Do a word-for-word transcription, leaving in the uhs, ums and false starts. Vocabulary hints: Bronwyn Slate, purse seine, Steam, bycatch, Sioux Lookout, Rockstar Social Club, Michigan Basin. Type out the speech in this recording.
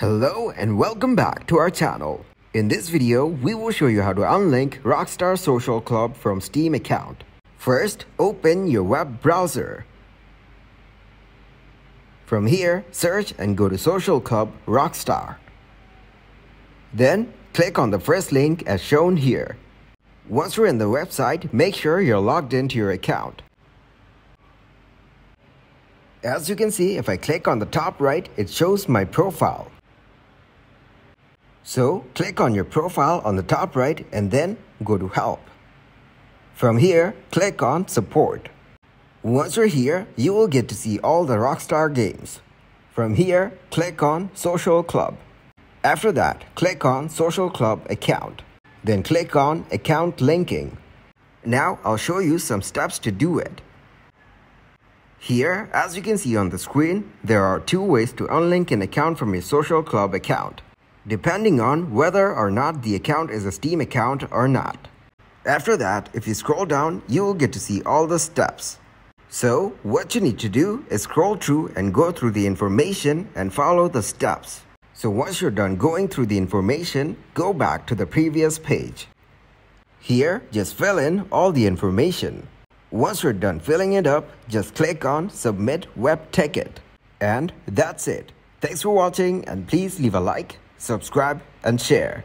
Hello and welcome back to our channel. In this video, we will show you how to unlink Rockstar Social Club from Steam account. First, open your web browser. From here, search and go to Social Club Rockstar. Then, click on the first link as shown here. Once you're in the website, make sure you're logged into your account. As you can see, if I click on the top right, it shows my profile. So, click on your profile on the top right and then go to Help. From here, click on Support. Once you're here, you will get to see all the Rockstar games. From here, click on Social Club. After that, click on Social Club Account. Then click on Account Linking. Now, I'll show you some steps to do it. Here, as you can see on the screen, there are two ways to unlink an account from your Social Club account, depending on whether or not the account is a Steam account or not. After that, if you scroll down, you will get to see all the steps. So, what you need to do is scroll through and go through the information and follow the steps. So once you're done going through the information, go back to the previous page. Here, just fill in all the information. Once you're done filling it up, just click on Submit Web Ticket. And that's it. Thanks for watching and please leave a like, subscribe and share.